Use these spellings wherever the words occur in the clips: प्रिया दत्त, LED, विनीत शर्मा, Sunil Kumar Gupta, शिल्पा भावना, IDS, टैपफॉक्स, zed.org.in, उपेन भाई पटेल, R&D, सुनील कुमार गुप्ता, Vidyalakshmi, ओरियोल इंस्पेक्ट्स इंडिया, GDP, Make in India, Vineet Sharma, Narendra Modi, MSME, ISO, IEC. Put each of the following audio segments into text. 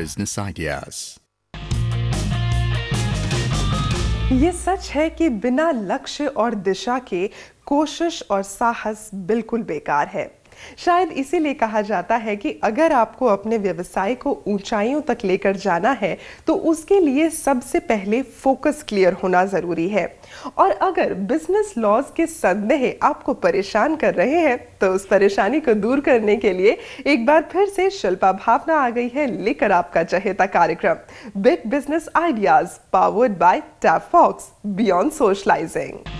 business ideas. ये सच है कि बिना लक्ष्य और दिशा के कोशिश और साहस बिल्कुल बेकार है। शायद इसीलिए कहा जाता है कि अगर आपको अपने व्यवसाय को ऊंचाइयों तक लेकर जाना है तो उसके लिए सबसे पहले फोकस क्लियर होना जरूरी है, और अगर बिजनेस लॉज के संदेह आपको परेशान कर रहे हैं तो उस परेशानी को दूर करने के लिए एक बार फिर से शिल्पा भावना आ गई है लेकर आपका चहेता कार्यक्रम big business ideas powered by टैपफॉक्स beyond socialising.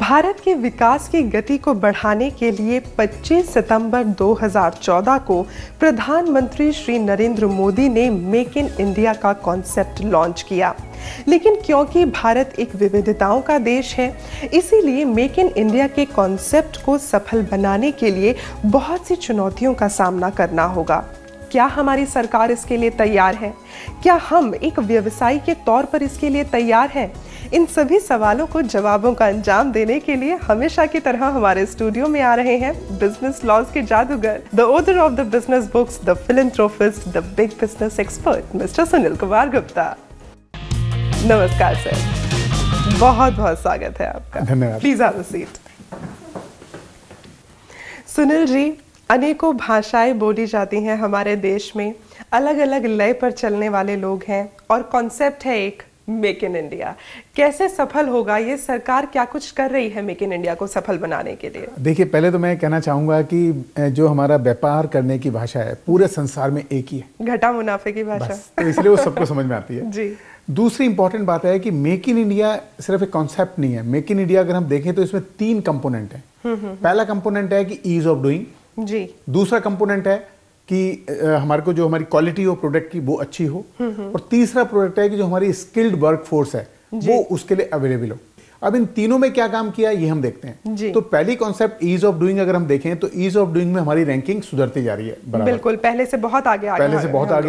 Bharat के विकास की गति को बढ़ाने के लिए 25 सितंबर 2014 को प्रधानमंत्री श्री नरेंद्र मोदी ने मेक इन इंडिया का कॉन्सेप्ट लॉन्च किया, लेकिन क्योंकि भारत एक विविधताओं का देश है इसीलिए मेक इन इंडिया के कॉन्सेप्ट को सफल बनाने के लिए बहुत सी चुनौतियों का सामना करना होगा। क्या हमारी सरकार इसके लिए तैयार है? क्या हम एक व्यवसायी के तौर पर इसके लिए तैयार हैं? इन सभी सवालों को जवाबों का अंजाम देने के लिए हमेशा की तरह हमारे स्टूडियो में आ रहे हैं बिजनेस लॉज के जादूगर, the author of the business books, the philanthropist, the big business expert, mister सुनील कुमार गुप्ता। नमस्कार सर, बहुत बहुत स्वागत है आपका। धन्यवाद। Please have a seat. Sunil ji, अनेकों भाषाएं बोली जाती हैं हमारे देश में, अलग अलग लय पर चलने वाले लोग हैं और कॉन्सेप्ट है एक मेक इन इंडिया। कैसे सफल होगा ये? सरकार क्या कुछ कर रही है मेक इन इंडिया को सफल बनाने के लिए? देखिए, पहले तो मैं कहना चाहूँगा कि जो हमारा व्यापार करने की भाषा है पूरे संसार में एक ही है, घटा मुनाफे की भाषा, तो इसलिए वो सबको समझ में आती है जी। दूसरी इंपॉर्टेंट बात है कि मेक इन इंडिया सिर्फ एक कॉन्सेप्ट नहीं है। मेक इन इंडिया अगर हम देखें तो इसमें 3 कंपोनेंट है। पहला कंपोनेंट है कि ईज ऑफ डूइंग जी, दूसरा कंपोनेंट है कि हमारे को जो हमारी क्वालिटी हो प्रोडक्ट की वो अच्छी हो, और तीसरा प्रोडक्ट है कि जो हमारी स्किल्ड वर्क फोर्स है वो उसके लिए अवेलेबल हो। अब इन तीनों में क्या काम किया ये हम देखते हैं। तो पहली कॉन्सेप्ट ईज ऑफ डूइंग अगर हम देखें तो ईज ऑफ डूइंग में हमारी रैंकिंग सुधरती जा रही है, बिल्कुल पहले से बहुत आगे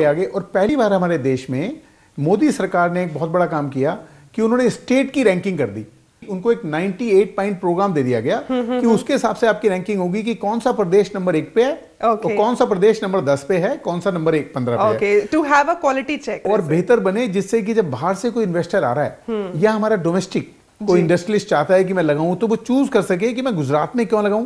आगे। और पहली बार हमारे देश में मोदी सरकार ने एक बहुत बड़ा काम किया कि उन्होंने स्टेट की रैंकिंग कर दी। उनको एक 98 पॉइंट प्रोग्राम दे दिया गया कि उसके हिसाब से आपकी रैंकिंग होगी कि कौन सा प्रदेश नंबर 1 पे है, तो कौन सा प्रदेश नंबर 10 पे है, कौन सा नंबर 15 पे है, to have a quality check और बेहतर बने, जिससे कि जब बाहर से कोई इन्वेस्टर आ रहा है या हमारा डोमेस्टिक कोई इंडस्ट्रियलिस्ट चाहता है कि मैं लगाऊं तो वो चूज कर सके कि मैं गुजरात में क्यों लगाऊं,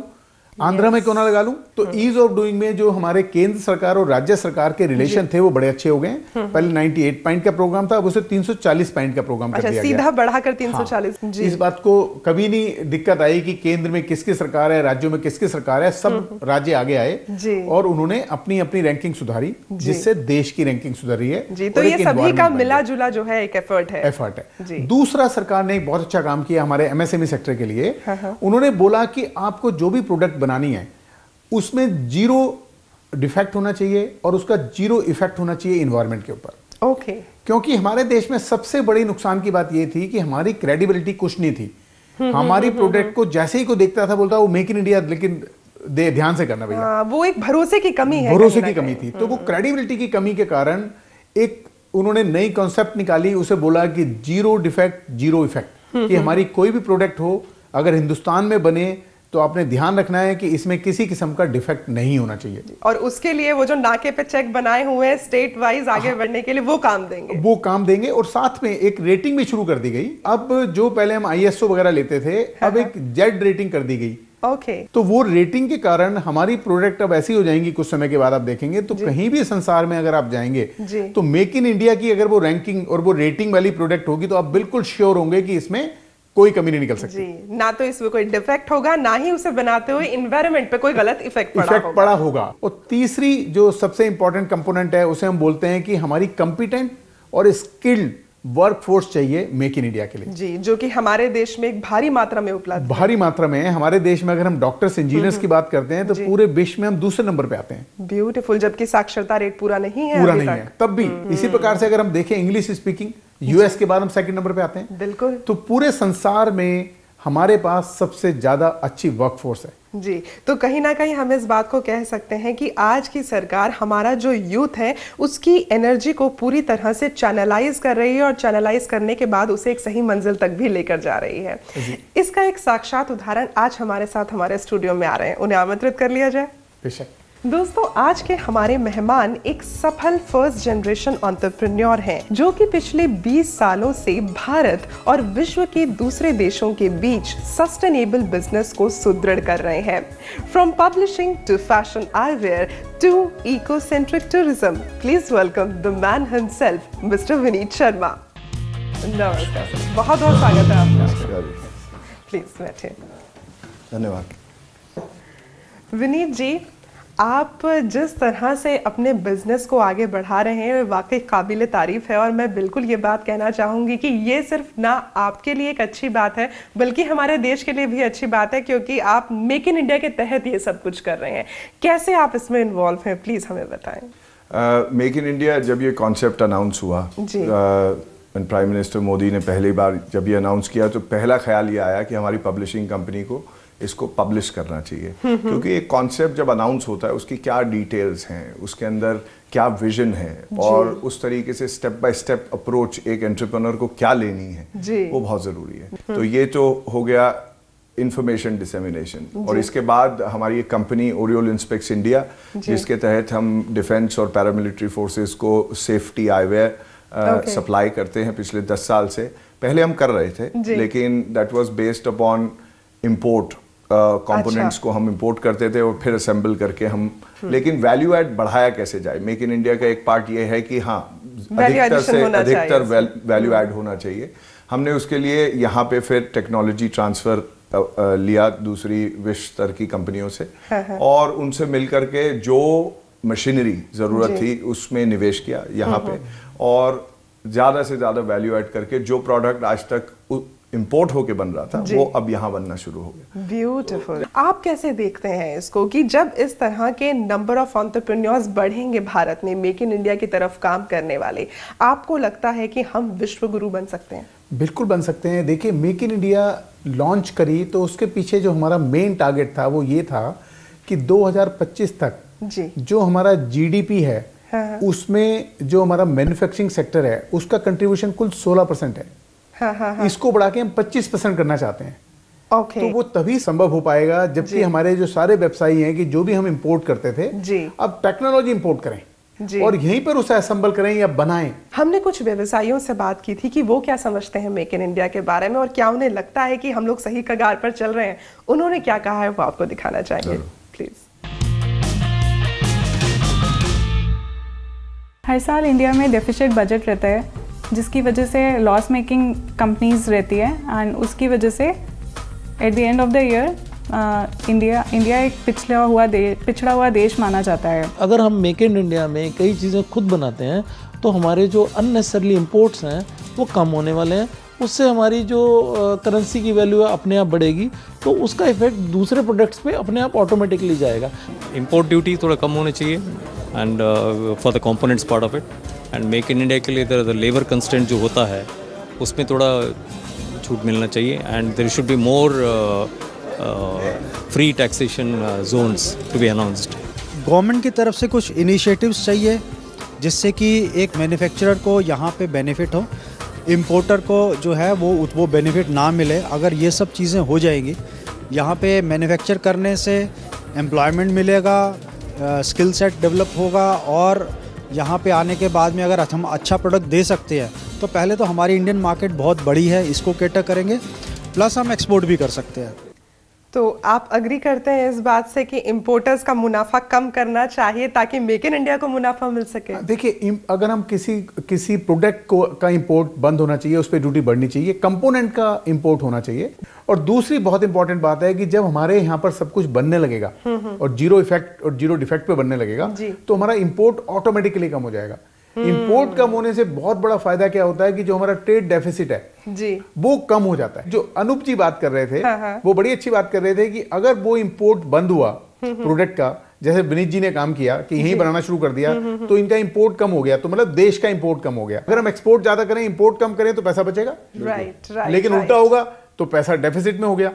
आंध्रा में क्यों ना लगा लूं। तो ईज ऑफ डूइंग में जो हमारे केंद्र सरकार और राज्य सरकार के रिलेशन थे वो बड़े अच्छे हो गए। पहले 98 पॉइंट का प्रोग्राम था, अब उसे 340 पॉइंट का प्रोग्राम कर दिया गया, सीधा बढ़ाकर 340 जी। इस बात को कभी नहीं दिक्कत आई कि केंद्र में किसकी सरकार है, राज्यों में किसकी सरकार है, सब राज्य आगे आए और उन्होंने अपनी अपनी रैंकिंग सुधारी, जिससे देश की रैंकिंग सुधरी है जी। तो ये सभी का मिला जुला जो है एक एफर्ट है। दूसरा, सरकार ने एक बहुत अच्छा काम किया हमारे MSME सेक्टर के लिए। उन्होंने बोला कि आपको जो भी प्रोडक्ट बनानी है उसमें जीरो डिफेक्ट होना चाहिए और उसका जीरो इफेक्ट होना चाहिए एनवायरनमेंट के ऊपर। ओके। क्योंकि हमारे देश में सबसे बड़ी नुकसान की बात यह थी कि हमारी क्रेडिबिलिटी कुछ नहीं थी। हमारी प्रोडक्ट को जैसे ही कोई देखता था बोलता वो मेक इन इंडिया, लेकिन ध्यान से करना भैया, वो एक भरोसे की कमी है, भरोसे की कमी थी। तो वो क्रेडिबिलिटी की कमी के कारण एक उन्होंने नई कॉन्सेप्ट निकाली, उसे बोला कि जीरो डिफेक्ट जीरो इफेक्ट, कि हमारी कोई भी प्रोडक्ट हो अगर हिंदुस्तान में बने तो आपने ध्यान रखना है कि इसमें किसी किस्म का डिफेक्ट नहीं होना चाहिए। और उसके लिए वो जो नाके पे चेक बनाए हुए हैं स्टेट वाइज आगे बढ़ने के लिए वो काम देंगे। और साथ में एक रेटिंग भी शुरू कर दी गई। अब जो पहले हम ISO वगैरह लेते थे, अब एक जेड रेटिंग कर दी गई। ओके। तो वो रेटिंग के कारण हमारी प्रोडक्ट अब ऐसी हो जाएंगी, कुछ समय के बाद आप देखेंगे तो कहीं भी संसार में अगर आप जाएंगे तो मेक इन इंडिया की अगर वो रैंकिंग और वो रेटिंग वाली प्रोडक्ट होगी तो आप बिल्कुल श्योर होंगे कि इसमें कोई कमी नहीं निकल सकती जी। ना तो इसमें कोई डिफेक्ट होगा, ना ही उसे बनाते हुए एनवायरनमेंट पे कोई गलत इफेक्ट पड़ा होगा। और तीसरी जो सबसे इंपॉर्टेंट कंपोनेंट है उसे हम बोलते हैं कि हमारी कॉम्पिटेंट और स्किल्ड वर्कफोर्स चाहिए मेक इन इंडिया के लिए जी, जो कि हमारे देश में एक भारी मात्रा में उपलब्ध है। भारी मात्रा में हमारे देश में अगर हम डॉक्टर्स इंजीनियर्स की बात करते हैं तो पूरे विश्व में हम दूसरे नंबर पे आते हैं। ब्यूटीफुल। जबकि साक्षरता रेट पूरा नहीं है तब भी। इसी प्रकार से अगर हम देखें इंग्लिश स्पीकिंग, US के बाद हम सेकंड नंबर पे आते हैं। बिल्कुल। तो पूरे संसार में हमारे पास सबसे ज्यादा अच्छी वर्कफोर्स है जी। तो कहीं ना कहीं हम इस बात को कह सकते हैं कि आज की सरकार हमारा जो यूथ है उसकी एनर्जी को पूरी तरह से चैनलाइज कर रही है, और चैनलाइज करने के बाद उसे एक सही मंजिल तक भी लेकर जा रही है। इसका एक साक्षात उदाहरण आज हमारे साथ हमारे स्टूडियो में आ रहे हैं, उन्हें आमंत्रित कर लिया जाए। बेशक। दोस्तों आज के हमारे मेहमान एक सफल फर्स्ट जनरेशन एंटरप्रेन्योर हैं, जो कि पिछले 20 सालों से भारत और विश्व के दूसरे देशों के बीच सस्टेनेबल बिजनेस को सुदृढ़ कर रहे हैं। From publishing to fashion eyewear to ecocentric tourism, please welcome the man himself mister विनीत शर्मा। नमस्कार, बहुत बहुत स्वागत है आपका। प्लीज बैठे। धन्यवाद। विनीत जी, आप जिस तरह से अपने बिजनेस को आगे बढ़ा रहे हैं वाकई काबिले तारीफ है, और मैं बिल्कुल ये बात कहना चाहूँगी कि ये सिर्फ ना आपके लिए एक अच्छी बात है बल्कि हमारे देश के लिए भी अच्छी बात है, क्योंकि आप मेक इन इंडिया के तहत ये सब कुछ कर रहे हैं। कैसे आप इसमें इन्वॉल्व हैं, प्लीज़ हमें बताएं। मेक इन इंडिया जब ये कॉन्सेप्ट अनाउंस हुआ जी, प्राइम मिनिस्टर मोदी ने पहली बार जब ये अनाउंस किया तो पहला ख्याल ये आया कि हमारी पब्लिशिंग कंपनी को इसको पब्लिश करना चाहिए, क्योंकि एक कॉन्सेप्ट जब अनाउंस होता है उसकी क्या डिटेल्स हैं, उसके अंदर क्या विजन है और उस तरीके से स्टेप बाय स्टेप अप्रोच एक एंटरप्रेन्योर को क्या लेनी है वो बहुत ज़रूरी है। तो ये तो हो गया इन्फॉर्मेशन डिसेमिनेशन, और इसके बाद हमारी एक कंपनी ओरियोल इंस्पेक्ट्स इंडिया, जिसके तहत हम डिफेंस और पैरामिलिट्री फोर्सेज को सेफ्टी आईवेयर सप्लाई करते हैं पिछले 10 साल से। पहले हम कर रहे थे लेकिन that was based upon import components को हम इम्पोर्ट करते थे और फिर असेंबल करके हम, लेकिन वैल्यू ऐड बढ़ाया कैसे जाए। मेक इन इंडिया का एक पार्ट ये है कि हाँ अधिकतर वैल्यू ऐड होना चाहिए। हमने उसके लिए यहाँ पे फिर टेक्नोलॉजी ट्रांसफर लिया दूसरी विश्व स्तर की कंपनियों से और उनसे मिलकर के जो मशीनरी ज़रूरत थी उसमें निवेश किया यहाँ पे, और ज़्यादा से ज़्यादा वैल्यू ऐड करके जो प्रोडक्ट आज तक इम्पोर्ट होके बन रहा था वो अब यहाँ बनना शुरू हो गया। ब्यूटीफुल। आप कैसे देखते हैं इसको कि जब इस तरह के नंबर ऑफ एंटरप्रेन्योर्स बढ़ेंगे भारत में मेक इन इंडिया की तरफ काम करने वाले, आपको लगता है कि हम विश्व गुरु बन सकते हैं? बिल्कुल बन सकते हैं। देखिए, मेक इन इंडिया लॉन्च करी तो उसके पीछे जो हमारा मेन टारगेट था वो ये था कि 2025 तक जो हमारा GDP है उसमें जो हमारा मैन्युफैक्चरिंग सेक्टर है उसका कंट्रीब्यूशन कुल 16% है। इसको बढ़ा के हम 25% करना चाहते हैं। तो वो तभी संभव हो पाएगा जबकि हमारे जो सारे व्यवसायी हैं कि जो भी हम इंपोर्ट करते थे अब टेक्नोलॉजी इंपोर्ट करें और यहीं पर उसे असेंबल करें या बनाएं। हमने कुछ व्यवसायियों से बात की थी कि वो क्या समझते हैं मेक इन इंडिया के बारे में और क्या उन्हें लगता है कि हम लोग सही कगार पर चल रहे हैं। उन्होंने क्या कहा है वो आपको दिखाना चाहेंगे, प्लीज। हर साल इंडिया में डेफिसिट बजट रहता है जिसकी वजह से लॉस मेकिंग कंपनीज रहती है, एंड उसकी वजह से at the end of the year India एक पिछड़ा हुआ देश माना जाता है। अगर हम मेक इन इंडिया में कई चीज़ें खुद बनाते हैं तो हमारे जो अननेसेसरली इम्पोर्ट्स हैं वो कम होने वाले हैं, उससे हमारी जो करेंसी की वैल्यू है अपने आप बढ़ेगी, तो उसका इफेक्ट दूसरे प्रोडक्ट्स पे अपने आप ऑटोमेटिकली जाएगा। इम्पोर्ट ड्यूटी थोड़ा कम होना चाहिए and for the components part of it, and make in India के लिए द लेबर कंस्ट्रेंट जो होता है उसमें थोड़ा छूट मिलना चाहिए, and there should be more free taxation zones to be announced. Government की तरफ से कुछ इनिशिएटिव्स चाहिए जिससे कि एक मैन्युफैक्चरर को यहाँ पे बेनिफिट हो, इम्पोर्टर को जो है वो बेनिफिट ना मिले। अगर ये सब चीज़ें हो जाएंगी, यहाँ पे मैन्युफैक्चर करने से एम्प्लॉयमेंट मिलेगा, स्किल सेट डेवलप होगा, और यहाँ पे आने के बाद में अगर हम अच्छा प्रोडक्ट दे सकते हैं तो पहले तो हमारी इंडियन मार्केट बहुत बड़ी है, इसको कैटर करेंगे, प्लस हम एक्सपोर्ट भी कर सकते हैं। तो आप अग्री करते हैं इस बात से कि इम्पोर्टर्स का मुनाफा कम करना चाहिए ताकि मेक इन इंडिया को मुनाफा मिल सके? देखिए, अगर हम किसी प्रोडक्ट का इम्पोर्ट बंद होना चाहिए, उस पर ड्यूटी बढ़नी चाहिए, कंपोनेंट का इम्पोर्ट होना चाहिए, और दूसरी बहुत इंपॉर्टेंट बात है कि जब हमारे यहाँ पर सब कुछ बनने लगेगा और जीरो इफेक्ट और जीरो डिफेक्ट पे बनने लगेगा तो हमारा इम्पोर्ट ऑटोमेटिकली कम हो जाएगा। इम्पोर्ट कम होने से बहुत बड़ा फायदा क्या होता है कि जो हमारा ट्रेड डेफिसिट है वो कम हो जाता है। जो अनूप जी बात कर रहे थे वो बड़ी अच्छी बात कर रहे थे कि अगर वो इम्पोर्ट बंद हुआ प्रोडक्ट का, जैसे विनीत जी ने काम किया कि यहीं बनाना शुरू कर दिया तो इनका इम्पोर्ट कम हो गया, तो मतलब देश का इम्पोर्ट कम हो गया। अगर हम एक्सपोर्ट ज्यादा करें इम्पोर्ट कम करें तो पैसा बचेगा, लेकिन उल्टा होगा तो पैसा डेफिसिट में हो गया।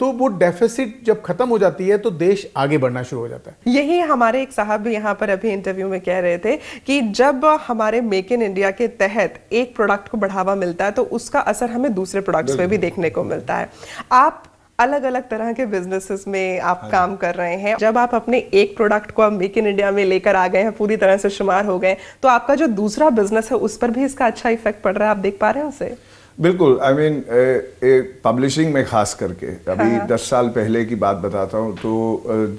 तो वो डेफिसिट जब खत्म हो जाती है तो देश आगे बढ़ना शुरू हो जाता है। यही हमारे एक साहब भी यहाँ पर अभी इंटरव्यू में कह रहे थे कि जब हमारे मेक इन इंडिया के तहत एक प्रोडक्ट को बढ़ावा मिलता है तो उसका असर हमें दूसरे प्रोडक्ट्स पे भी देखने को मिलता है। आप अलग अलग तरह के बिजनेसेस में आप काम कर रहे हैं। जब आप अपने एक प्रोडक्ट को आप मेक इन इंडिया में लेकर आ गए हैं, पूरी तरह से शुमार हो गए, तो आपका जो दूसरा बिजनेस है उस पर भी इसका अच्छा इफेक्ट पड़ रहा है, आप देख पा रहे हैं उसे? बिल्कुल। आई मीन पब्लिशिंग में खास करके अभी 10 साल पहले की बात बताता हूँ तो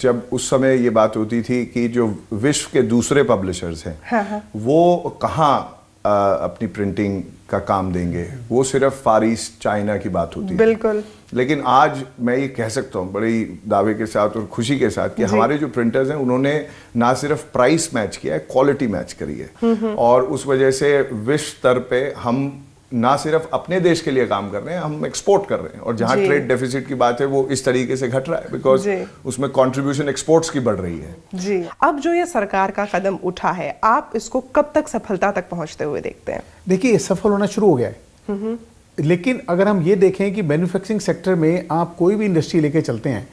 जब उस समय ये बात होती थी कि जो विश्व के दूसरे पब्लिशर्स हैं वो कहाँ अपनी प्रिंटिंग का काम देंगे, वो सिर्फ फार ईस्ट चाइना की बात होती है। बिल्कुल। लेकिन आज मैं ये कह सकता हूँ बड़ी दावे के साथ और खुशी के साथ कि हमारे जो प्रिंटर्स हैं उन्होंने ना सिर्फ प्राइस मैच किया है, क्वालिटी मैच करी है, और उस वजह से विश्व स्तर पे हम ना सिर्फ अपने देश के लिए काम कर रहे हैं, हम एक्सपोर्ट कर रहे हैं। और जहाँ ट्रेड डेफिसिट की बात है वो इस तरीके से घट रहा है बिकॉज उसमें कंट्रीब्यूशन एक्सपोर्ट्स की बढ़ रही है। जी, अब जो ये सरकार का कदम उठा है, आप इसको कब तक सफलता तक पहुँचते हुए देखते हैं? देखिए, सफल होना शुरू हो गया है, लेकिन अगर हम ये देखें कि मैन्युफैक्चरिंग सेक्टर में आप कोई भी इंडस्ट्री लेके चलते हैं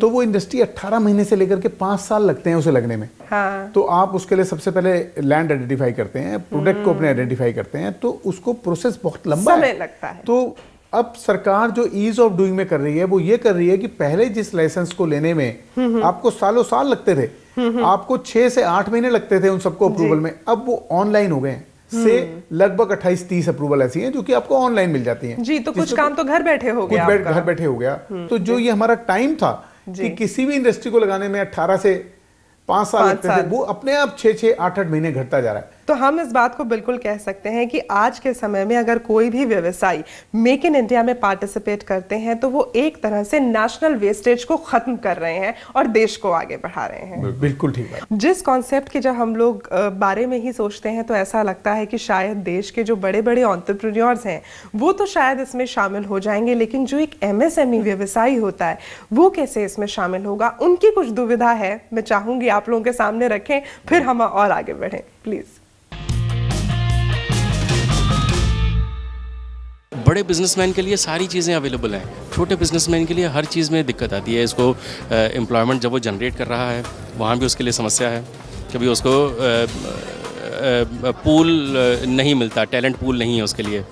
तो वो इंडस्ट्री 18 महीने से लेकर के 5 साल लगते हैं उसे लगने में। हाँ। तो आप उसके लिए सबसे पहले लैंड आइडेंटिफाई करते हैं, प्रोडक्ट को अपने आइडेंटिफाई करते हैं, तो उसको प्रोसेस बहुत लंबा समय लगता है। तो अब सरकार जो ईज ऑफ डूइंग में कर रही है वो ये कर रही है कि पहले जिस लाइसेंस को लेने में आपको सालों साल लगते थे, आपको 6 से 8 महीने लगते थे उन सबको अप्रूवल में, अब वो ऑनलाइन हो गए हैं। से लगभग 28-30 अप्रूवल ऐसी हैं जो कि आपको ऑनलाइन मिल जाती हैं। जी, तो कुछ काम तो घर बैठे हो गया, कुछ घर बैठे हो गया। तो जो ये हमारा टाइम था कि किसी भी इंडस्ट्री को लगाने में 18 से 5 साल लगते थे, वो अपने आप 6-8 महीने घटता जा रहा है। तो हम इस बात को बिल्कुल कह सकते हैं कि आज के समय में अगर कोई भी व्यवसायी मेक इन इंडिया में पार्टिसिपेट करते हैं तो वो एक तरह से नेशनल वेस्टेज को खत्म कर रहे हैं और देश को आगे बढ़ा रहे हैं। बिल्कुल ठीक है। जिस कॉन्सेप्ट के जब हम लोग बारे में ही सोचते हैं तो ऐसा लगता है कि शायद देश के जो बड़े बड़े एंटरप्रेन्योर्स हैं वो तो शायद इसमें शामिल हो जाएंगे, लेकिन जो एक MSME व्यवसायी होता है वो कैसे इसमें शामिल होगा, उनकी कुछ दुविधा है। मैं चाहूँगी आप लोगों के सामने रखें, फिर हम और आगे बढ़ें, प्लीज़। बड़े बिजनेसमैन के लिए सारी चीज़ें अवेलेबल हैं, छोटे बिजनेसमैन के लिए हर चीज़ में दिक्कत आती है। इसको एम्प्लॉयमेंट जब वो जनरेट कर रहा है वहाँ भी उसके लिए समस्या है, कभी उसको पूल नहीं मिलता, टैलेंट पूल नहीं है उसके लिए।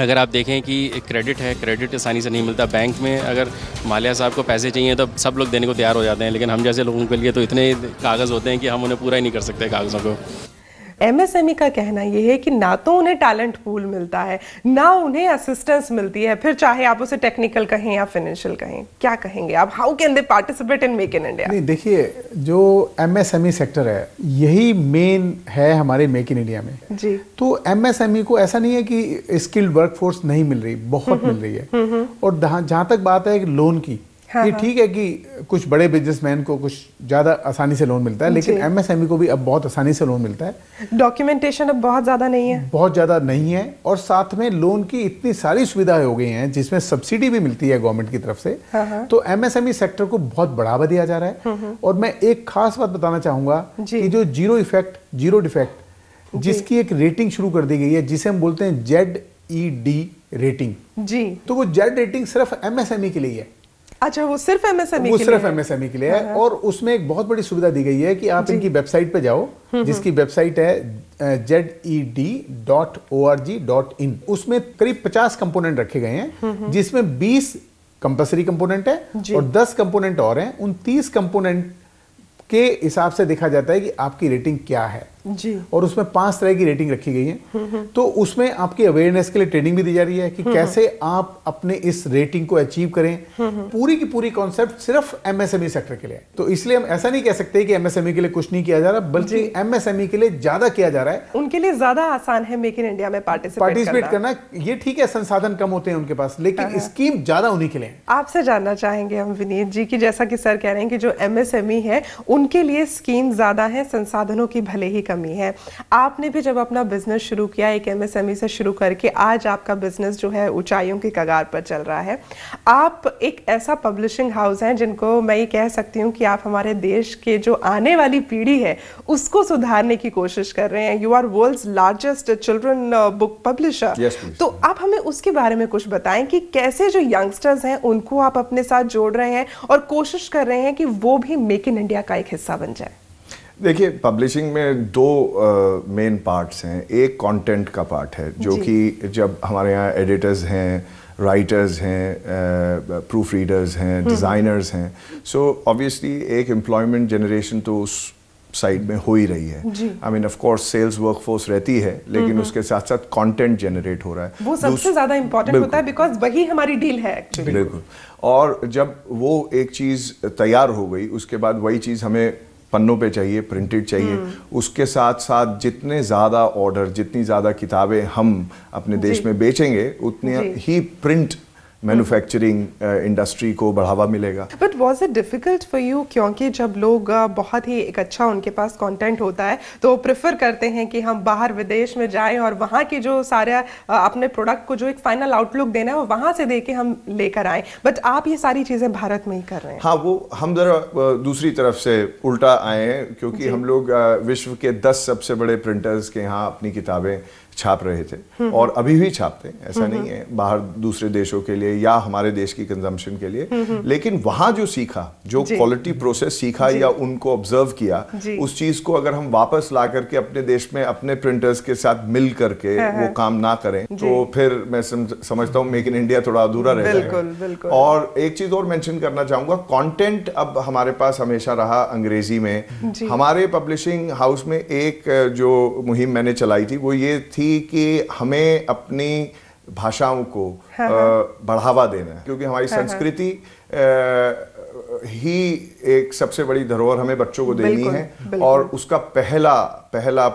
अगर आप देखें कि क्रेडिट है, क्रेडिट आसानी से नहीं मिलता। बैंक में अगर माल्या साहब को पैसे चाहिए तो सब लोग देने को तैयार हो जाते हैं, लेकिन हम जैसे लोगों के लिए तो इतने कागज़ होते हैं कि हम उन्हें पूरा ही नहीं कर सकते कागज़ों को। MSME का कहना यह है कि ना तो उन्हें टैलेंट पूल मिलता है, ना उन्हें असिस्टेंस मिलती है, फिर चाहे आप उसे टेक्निकल कहें या फाइनेंशियल कहें। क्या कहेंगे आप, how can they participate in make in India? नहीं, देखिए, जो MSME सेक्टर है यही मेन है हमारे मेक इन इंडिया में। जी, तो MSME को ऐसा नहीं है कि स्किल्ड वर्कफोर्स नहीं मिल रही, बहुत मिल रही है। और जहाँ तक बात है लोन की, ये ठीक है कि कुछ बड़े बिजनेसमैन को कुछ ज्यादा आसानी से लोन मिलता है, लेकिन MSME को भी अब बहुत आसानी से लोन मिलता है। डॉक्यूमेंटेशन अब बहुत ज्यादा नहीं है, बहुत ज्यादा नहीं है, और साथ में लोन की इतनी सारी सुविधाएं हो गई हैं जिसमें सब्सिडी भी मिलती है गवर्नमेंट की तरफ से। तो MSME सेक्टर को बहुत बढ़ावा दिया जा रहा है। और मैं एक खास बात बताना चाहूंगा कि जो जीरो डिफेक्ट जिसकी एक रेटिंग शुरू कर दी गई है, जिसे हम बोलते हैं ZED रेटिंग। जी, तो वो जेड रेटिंग सिर्फ MSME के लिए है। अच्छा, वो सिर्फ MSME के लिए है। और उसमें एक बहुत बड़ी सुविधा दी गई है कि आप इनकी वेबसाइट पे जाओ, जिसकी वेबसाइट है zed.org.in। उसमें करीब 50 कंपोनेंट रखे गए हैं, जिसमें 20 कंपल्सरी कंपोनेंट है और 10 कंपोनेंट और हैं। उन 30 कंपोनेंट के हिसाब से देखा जाता है कि आपकी रेटिंग क्या है। जी, और उसमें 5 तरह की रेटिंग रखी गई है। तो उसमें आपकी अवेयरनेस के लिए ट्रेनिंग भी दी जा रही है कि कैसे आप अपने इस रेटिंग को अचीव करें। पूरी की पूरी कॉन्सेप्ट सिर्फ MSME सेक्टर के लिए। तो इसलिए हम ऐसा नहीं कह सकते कि MSME के लिए कुछ नहीं किया जा रहा, बल्कि MSME के लिए ज्यादा किया जा रहा है। उनके लिए ज्यादा आसान है मेक इन इंडिया में पार्टिसिपेट करना। ये ठीक है, संसाधन कम होते हैं उनके पास, लेकिन स्कीम ज्यादा उन्हीं के लिए। आपसे जानना चाहेंगे हम विनीत जी की, जैसा कि सर कह रहे हैं कि जो MSME है उनके लिए स्कीम ज्यादा है, संसाधनों की भले ही कमी है। आपने भी जब अपना बिजनेस शुरू किया, एक MSME से शुरू करके आज आपका बिजनेस जो है ऊंचाइयों की कगार पर चल रहा है। आप एक ऐसा पब्लिशिंग हाउस हैं जिनको मैं ये कह सकती हूँ कि आप हमारे देश के जो आने वाली पीढ़ी है उसको सुधारने की कोशिश कर रहे हैं। You are world's largest children book publisher. तो आप हमें उसके बारे में कुछ बताएं कि कैसे जो यंगस्टर्स हैं उनको आप अपने साथ जोड़ रहे हैं और कोशिश कर रहे हैं कि वो भी मेक इन इंडिया का एक हिस्सा बन जाए। देखिए, पब्लिशिंग में 2 मेन पार्ट्स हैं। एक कंटेंट का पार्ट है, जो कि जब हमारे यहाँ एडिटर्स हैं, राइटर्स हैं, प्रूफ रीडर्स हैं, डिज़ाइनर्स हैं. सो ऑब्वियसली एक एम्प्लॉयमेंट जनरेशन तो उस साइड में हो ही रही है. I mean of course sales workforce रहती है, लेकिन उसके साथ साथ कंटेंट जनरेट हो रहा है, वो सबसे ज़्यादा इम्पोर्टेंट होता है बिकॉज वही हमारी डील है एक्चुअली. बिल्कुल. और जब वो एक चीज़ तैयार हो गई, उसके बाद वही चीज़ हमें पन्नों पे चाहिए, प्रिंटेड चाहिए. उसके साथ साथ जितने ज़्यादा ऑर्डर, जितनी ज़्यादा किताबें हम अपने देश में बेचेंगे, उतनी ही प्रिंट मैन्युफैक्चरिंग इंडस्ट्री को बढ़ावा मिलेगा. But was it difficult for you, क्योंकि जब लोग बहुत ही एक अच्छा उनके पास कंटेंट होता है तो वो प्रेफर करते हैं कि हम बाहर विदेश में जाएं और वहाँ के जो सारे अपने प्रोडक्ट को जो एक फाइनल आउटलुक देना है वो वहाँ से देके हम लेकर आएँ, बट आप ये सारी चीज़ें भारत में ही कर रहे हैं. हाँ, वो हम ज़रा दूसरी तरफ से उल्टा आए हैं, क्योंकि हम लोग विश्व के 10 सबसे बड़े प्रिंटर्स के यहाँ अपनी किताबें छाप रहे थे और अभी भी छापते हैं, ऐसा नहीं है, बाहर दूसरे देशों के लिए या हमारे देश की कंजम्पशन के लिए. लेकिन वहाँ जो सीखा, जो क्वालिटी प्रोसेस सीखा या उनको ऑब्जर्व किया, उस चीज़ को अगर हम वापस ला करके अपने देश में अपने प्रिंटर्स के साथ मिल करके वो काम ना करें तो फिर मैं समझता हूँ मेक इन इंडिया थोड़ा अधूरा रह जाएगा. और एक चीज़ और मैंशन करना चाहूँगा, कॉन्टेंट अब हमारे पास हमेशा रहा अंग्रेजी में. हमारे पब्लिशिंग हाउस में एक जो मुहिम मैंने चलाई थी वो ये कि हमें अपनी भाषाओं को बढ़ावा देना है, क्योंकि हमारी संस्कृति ही एक सबसे बड़ी धरोहर हमें बच्चों को देनी है. और उसका पहला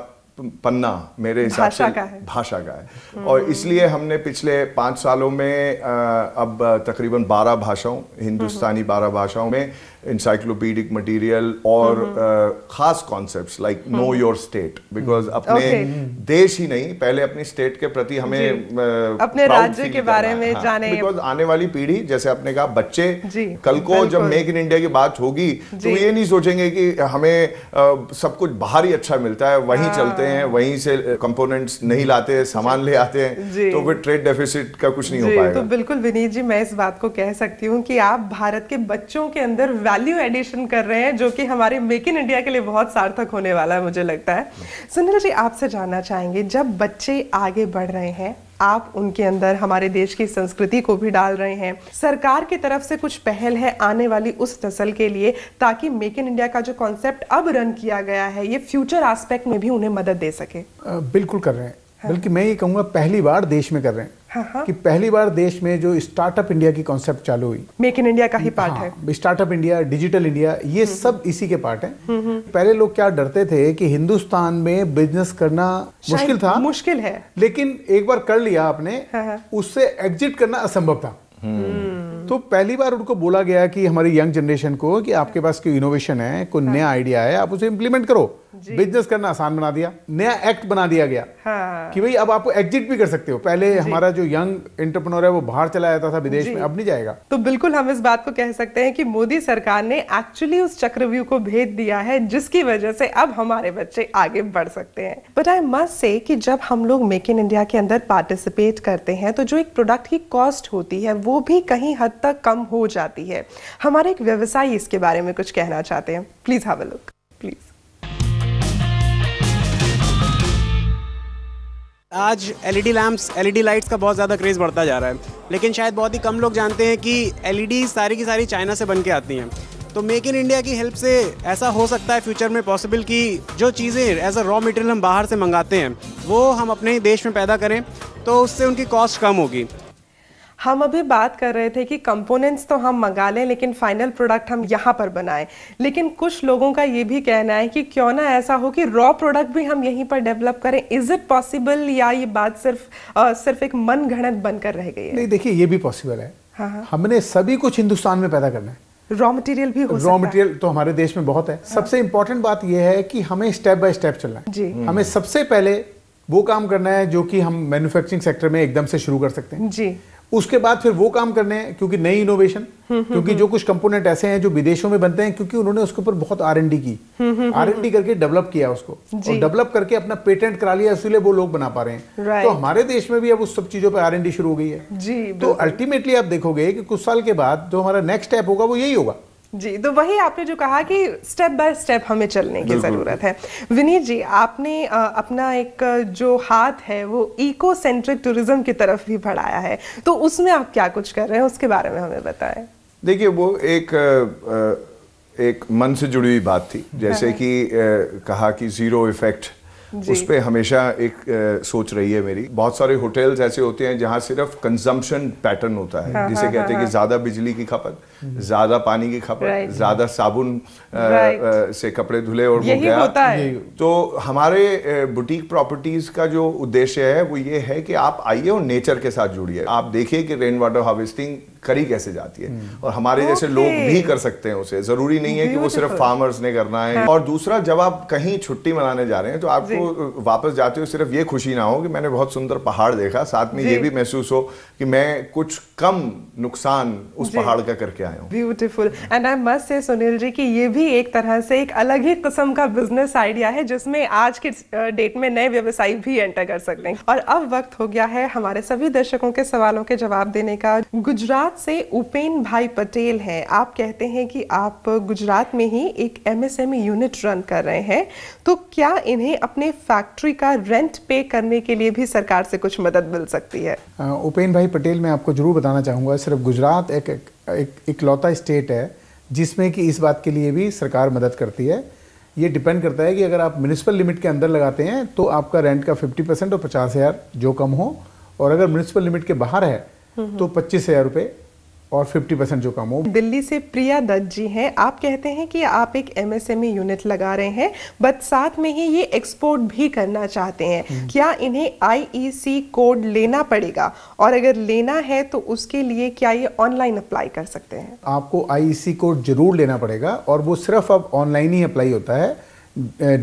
पन्ना मेरे हिसाब से भाषा का है. और इसलिए हमने पिछले 5 सालों में अब तकरीबन 12 भाषाओं, हिंदुस्तानी 12 भाषाओं में इंसाइक्लोपीडिक मटेरियल और खास concepts like know your state, because अपने देश ही नहीं, पहले अपनी स्टेट के प्रति हमें अपने राज्य के बारे में जाने, बिकॉज आने वाली पीढ़ी, जैसे आपने कहा, बच्चे कल को जब मेक इन इंडिया की बात होगी तो ये नहीं सोचेंगे कि हमें सब कुछ बाहर ही अच्छा मिलता है, वहीं चलते हैं, वहीं से कंपोनेंट्स नहीं लाते, सामान ले आते हैं, तो फिर ट्रेड डेफिसिट का कुछ नहीं हो पाएगा. तो बिल्कुल विनीत जी, मैं इस बात को कह सकती हूँ कि आप भारत के बच्चों के अंदर वैल्यू एडिशन कर रहे हैं, जो कि हमारे मेक इन इंडिया के लिए बहुत सार्थक होने वाला है, मुझे लगता है. सुनील जी, आपसे जानना चाहेंगे, जब बच्चे आगे बढ़ रहे हैं, आप उनके अंदर हमारे देश की संस्कृति को भी डाल रहे हैं, सरकार की तरफ से कुछ पहल है आने वाली उस नस्ल के लिए, ताकि मेक इन इंडिया का जो कॉन्सेप्ट अब रन किया गया है ये फ्यूचर एस्पेक्ट में भी उन्हें मदद दे सके? बिल्कुल कर रहे हैं. बल्कि मैं ये कहूँगा पहली बार देश में कर रहे हैं कि पहली बार देश में जो स्टार्टअप इंडिया की कॉन्सेप्ट चालू हुई, मेक इन इंडिया का ही पार्ट है. स्टार्टअप इंडिया, डिजिटल इंडिया, ये सब इसी के पार्ट हैं. पहले लोग क्या डरते थे कि हिंदुस्तान में बिजनेस करना मुश्किल था, मुश्किल है, लेकिन एक बार कर लिया आपने, उससे एग्जिट करना असंभव था. तो पहली बार उनको बोला गया कि हमारी यंग जनरेशन को कि आपके पास कोई इनोवेशन है, कोई नया आइडिया है, आप उसे इम्प्लीमेंट करो. बिजनेस करना आसान बना दिया, नया एक्ट बना दिया गया कि भाई अब आप एग्जिट भी कर सकते हो. पहले हमारा जो यंग एंटरप्रेन्योर है वो बाहर चला जाता था, विदेश में, अब नहीं जाएगा. तो बिल्कुल हम इस बात को कह सकते हैं कि मोदी सरकार ने एक्चुअली उस चक्रव्यूह को भेद दिया है, जिसकी वजह से अब हमारे बच्चे आगे बढ़ सकते हैं. बट आई मस्ट से कि जब हम लोग मेक इन इंडिया के अंदर पार्टिसिपेट करते हैं तो जो एक प्रोडक्ट की कॉस्ट होती है वो भी कहीं हद तक कम हो जाती है. हमारे एक व्यवसायी इसके बारे में कुछ कहना चाहते हैं, please have a look. Please, आज एलईडी लैम्प्स, एलईडी लाइट्स का बहुत ज़्यादा क्रेज़ बढ़ता जा रहा है, लेकिन शायद बहुत ही कम लोग जानते हैं कि एलईडी सारी की सारी चाइना से बन के आती हैं. तो मेक इन इंडिया की हेल्प से ऐसा हो सकता है फ्यूचर में पॉसिबल कि जो चीज़ें एज अ रॉ मटेरियल हम बाहर से मंगाते हैं वो हम अपने देश में पैदा करें, तो उससे उनकी कॉस्ट कम होगी. हम अभी बात कर रहे थे कि कंपोनेंट्स तो हम मंगा लें, लेकिन फाइनल प्रोडक्ट हम यहाँ पर बनाएं. लेकिन कुछ लोगों का ये भी कहना है कि क्यों ना ऐसा हो कि रॉ प्रोडक्ट भी हम यहीं पर डेवलप करें. इज़ इट पॉसिबल, या ये बात सिर्फ एक मन घड़त बनकर रह गई है? नहीं, देखिए ये भी पॉसिबल है. हमने सभी कुछ हिंदुस्तान में पैदा करना है. रॉ मटेरियल भी हो सकता है. रॉ मटेरियल तो हमारे देश में बहुत है. सबसे इम्पोर्टेंट बात यह है कि हमें स्टेप बाय स्टेप चलना है. हमें सबसे पहले वो काम करना है जो कि हम मैन्युफैक्चरिंग सेक्टर में एकदम से शुरू कर सकते हैं. जी. उसके बाद फिर वो काम करने हैं, क्योंकि नई इनोवेशन, क्योंकि जो कुछ कंपोनेंट ऐसे हैं जो विदेशों में बनते हैं, क्योंकि उन्होंने उसके ऊपर बहुत R&D की, R&D करके डेवलप किया उसको, और डेवलप करके अपना पेटेंट करा लिया, इसलिए वो लोग बना पा रहे हैं. तो हमारे देश में भी अब उस सब चीजों पर R&D शुरू हो गई है. तो अल्टीमेटली आप देखोगे कि कुछ साल के बाद जो हमारा नेक्स्ट स्टेप होगा वो यही होगा. जी, तो वही आपने जो कहा कि स्टेप बाय स्टेप हमें चलने की ज़रूरत है। विनीत जी, आपने अपना एक जो हाथ है वो इको सेंट्रिक टूरिज्म की तरफ भी बढ़ाया है, तो उसमें आप क्या कुछ कर रहे हैं उसके बारे में हमें बताएं। देखिए, वो एक मन से जुड़ी हुई बात थी, जैसे कि कहा कि ज़ीरो इफेक्ट, उस पर हमेशा एक सोच रही है मेरी। बहुत सारे होटल्स ऐसे होते हैं जहाँ सिर्फ कंजम्पशन पैटर्न होता है, जिसे कहते हैं कि ज़्यादा बिजली की खपत, ज़्यादा पानी की खपत, ज़्यादा साबुन से कपड़े धुले और हो गया। तो हमारे बुटीक प्रॉपर्टीज़ का जो उद्देश्य है वो ये है कि आप आइए और नेचर के साथ जुड़िए, आप देखिए कि रेन वाटर हार्वेस्टिंग करी कैसे जाती है, और हमारे जैसे लोग भी कर सकते हैं उसे। जरूरी नहीं है कि वो सिर्फ फार्मर्स ने करना है। और दूसरा, जब आप कहीं छुट्टी मनाने जा रहे हैं तो आपको वापस जाते हुए सिर्फ ये खुशी ना हो कि मैंने बहुत सुंदर पहाड़ देखा, साथ में ये भी महसूस हो कि मैं कुछ कम नुकसान उस पहाड़ का करके आया हूँ। Beautiful. And I must say Sunil ji कि ये भी एक तरह से एक अलग ही किस्म का बिजनेस आइडिया है जिसमें आज के डेट में नए व्यवसायी भी एंटर कर सकते हैं। और अब वक्त हो गया है हमारे सभी दर्शकों के सवालों के जवाब देने का। गुजरात से उपेन भाई पटेल हैं, आप कहते हैं कि आप गुजरात में ही एक एमएसएमई यूनिट रन कर रहे हैं, तो क्या इन्हें अपने फैक्ट्री का रेंट पे करने के लिए भी सरकार से कुछ मदद मिल सकती है? उपेन भाई पटेल, मैं आपको जरूर बताना चाहूँगा, सिर्फ गुजरात एक इकलौता स्टेट है जिसमें कि इस बात के लिए भी सरकार मदद करती है। ये डिपेंड करता है कि अगर आप म्युनिसिपल लिमिट के अंदर लगाते हैं तो आपका रेंट का 50% और 50,000 जो कम हो, और अगर म्युनिसिपल लिमिट के बाहर है तो 25,000 रुपये और 50% जो कम हो। दिल्ली से प्रिया दत्त जी हैं, आप कहते हैं कि आप एक एमएसएमई यूनिट लगा रहे हैं बट साथ में ही ये एक्सपोर्ट भी करना चाहते हैं, क्या इन्हें आईईसी कोड लेना पड़ेगा, और अगर लेना है तो उसके लिए क्या ये ऑनलाइन अप्लाई कर सकते हैं? आपको आईईसी कोड जरूर लेना पड़ेगा, और वो सिर्फ अब ऑनलाइन ही अप्लाई होता है,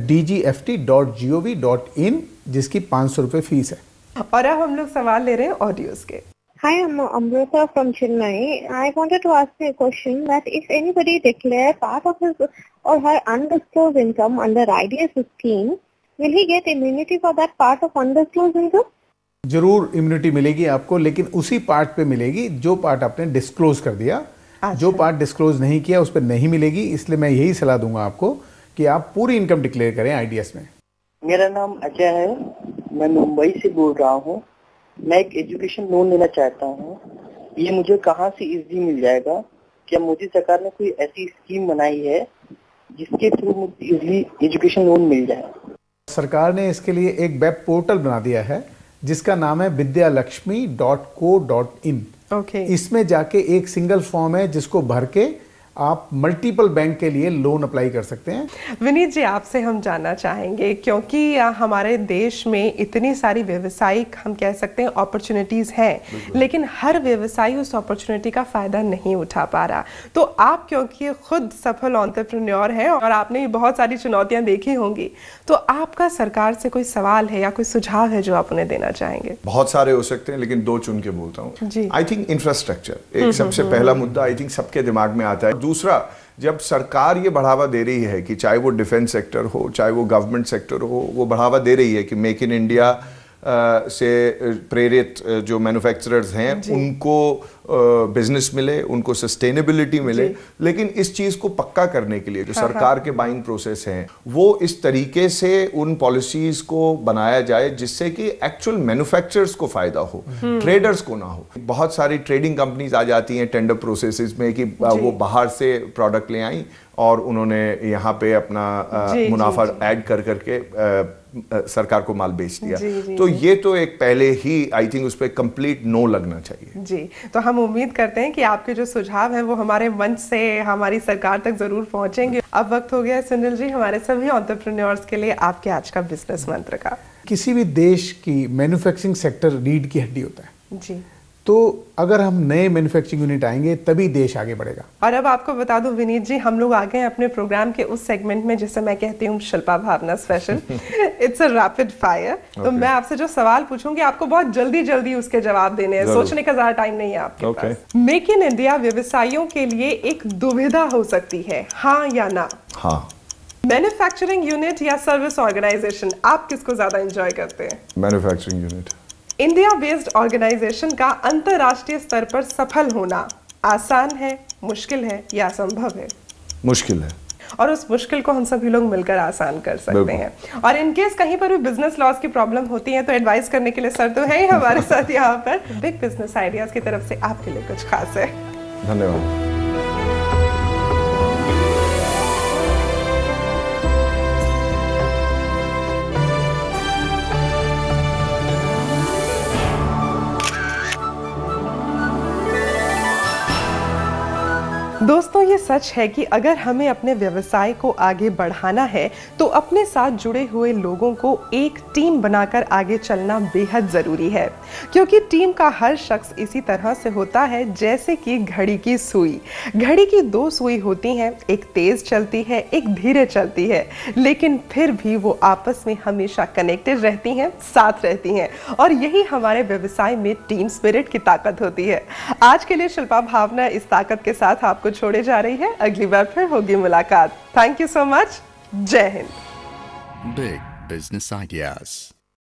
DGFT.gov.in, जिसकी 500 रुपये फीस है। और अब हम लोग सवाल ले रहे हैं ऑडियोज के। Hi, I'm Amrita from Chennai. I wanted to ask you a question that if anybody declares part of his or her undisclosed income under IDS scheme, will he get immunity for that part of undisclosed income? जरूर immunity मिलेगी आपको, लेकिन उसी part पे मिलेगी जो part आपने disclose कर दिया। जो पार्ट डिस्क्लोज नहीं किया उस पर नहीं मिलेगी, इसलिए मैं यही सलाह दूंगा आपको कि आप पूरी इनकम डिक्लेयर करें IDS में। मेरा नाम अजय है, मैं मुंबई से बोल रहा हूँ। मैं एक एजुकेशन लोन लेना चाहता हूँ, ये मुझे कहाँ से इजी मिल जाएगा? क्या मोदी सरकार ने कोई ऐसी स्कीम बनाई है जिसके थ्रू मुझे इजीली एजुकेशन लोन मिल जाए? सरकार ने इसके लिए एक वेब पोर्टल बना दिया है जिसका नाम है vidyalakshmi.co.in। इसमें जाके एक सिंगल फॉर्म है जिसको भर के आप मल्टीपल बैंक के लिए लोन अप्लाई कर सकते हैं। विनीत जी, आपसे हम जानना चाहेंगे, क्योंकि हमारे देश में इतनी सारी व्यवसायिक, हम कह सकते हैं, अपॉर्चुनिटीज़ हैं, लेकिन हर व्यवसायी उस अपॉर्चुनिटी का फ़ायदा नहीं उठा पा रहा। तो आप, क्योंकि खुद सफल एंटरप्रेन्योर हैं और आपने बहुत सारी चुनौतियां देखी होंगी, तो आपका सरकार से कोई सवाल है या कोई सुझाव है जो आप उन्हें देना चाहेंगे? बहुत सारे हो सकते हैं, लेकिन दो चुन के बोलता हूँ। आई थिंक इंफ्रास्ट्रक्चर एक सबसे पहला मुद्दा आई थिंक सबके दिमाग में आता है। दूसरा, जब सरकार ये बढ़ावा दे रही है कि चाहे वो डिफेंस सेक्टर हो, चाहे वो गवर्नमेंट सेक्टर हो, वो बढ़ावा दे रही है कि मेक इन इंडिया से प्रेरित जो मैन्युफैक्चरर्स हैं उनको बिजनेस मिले, उनको सस्टेनेबिलिटी मिले, लेकिन इस चीज़ को पक्का करने के लिए जो सरकार के बाइंग प्रोसेस हैं वो इस तरीके से उन पॉलिसीज़ को बनाया जाए जिससे कि एक्चुअल मैन्युफैक्चरर्स को फ़ायदा हो, ट्रेडर्स को ना हो। बहुत सारी ट्रेडिंग कंपनीज आ जाती हैं टेंडर प्रोसेसेस में कि वो बाहर से प्रोडक्ट ले आई और उन्होंने यहाँ पे अपना मुनाफा ऐड कर करके सरकार को माल बेच दिया। तो ये तो एक पहले ही आई थिंक उस पर कंप्लीट नो लगना चाहिए। जी, तो हम उम्मीद करते हैं कि आपके जो सुझाव हैं वो हमारे मंच से हमारी सरकार तक जरूर पहुंचेंगे। अब वक्त हो गया है सुनील जी हमारे सभी एंटरप्रेन्योर्स के लिए आपके आज का बिजनेस मंत्र का। किसी भी देश की मैन्युफैक्चरिंग सेक्टर रीढ़ की हड्डी होता है जी, तो अगर हम नए मैन्युफैक्चरिंग यूनिट आएंगे तभी देश आगे बढ़ेगा। और अब आपको बता दूं विनीत जी, हम लोग आ गए हैं अपने प्रोग्राम के उस सेगमेंट में जिसे मैं कहती हूँ शिल्पा भावना special, it's a rapid fire. तो मैं आपसे जो सवाल पूछूंगी आपको बहुत जल्दी जल्दी उसके जवाब देने हैं, सोचने का ज्यादा टाइम नहीं है आपके पास। मेक इन इंडिया व्यवसायियों के लिए एक दुविधा हो सकती है, हाँ या ना? हाँ। मैन्युफैक्चरिंग यूनिट या सर्विस ऑर्गेनाइजेशन, आप किसको ज्यादा एंजॉय करते हैं? Manufacturing unit. India based organisation का अंतर्राष्ट्रीय स्तर पर सफल होना, आसान है, मुश्किल है या असंभव है? मुश्किल है, और उस मुश्किल को हम सभी लोग मिलकर आसान कर सकते हैं। और इनकेस कहीं पर भी बिजनेस लॉस की प्रॉब्लम होती है तो एडवाइस करने के लिए सर तो है ही हमारे साथ यहाँ पर। बिग बिजनेस आइडियाज की तरफ से आपके लिए कुछ खास है। धन्यवाद। दोस्तों, ये सच है कि अगर हमें अपने व्यवसाय को आगे बढ़ाना है तो अपने साथ जुड़े हुए लोगों को एक टीम बनाकर आगे चलना बेहद ज़रूरी है, क्योंकि टीम का हर शख्स इसी तरह से होता है जैसे कि घड़ी की सुई। घड़ी की दो सुई होती हैं, एक तेज़ चलती है, एक धीरे चलती है, लेकिन फिर भी वो आपस में हमेशा कनेक्टेड रहती हैं, साथ रहती हैं, और यही हमारे व्यवसाय में टीम स्पिरिट की ताकत होती है। आज के लिए शिल्पा भावना इस ताकत के साथ आपको छोड़े जा रही है। अगली बार फिर होगी मुलाकात। Thank you so much. जय हिंद। Big business ideas.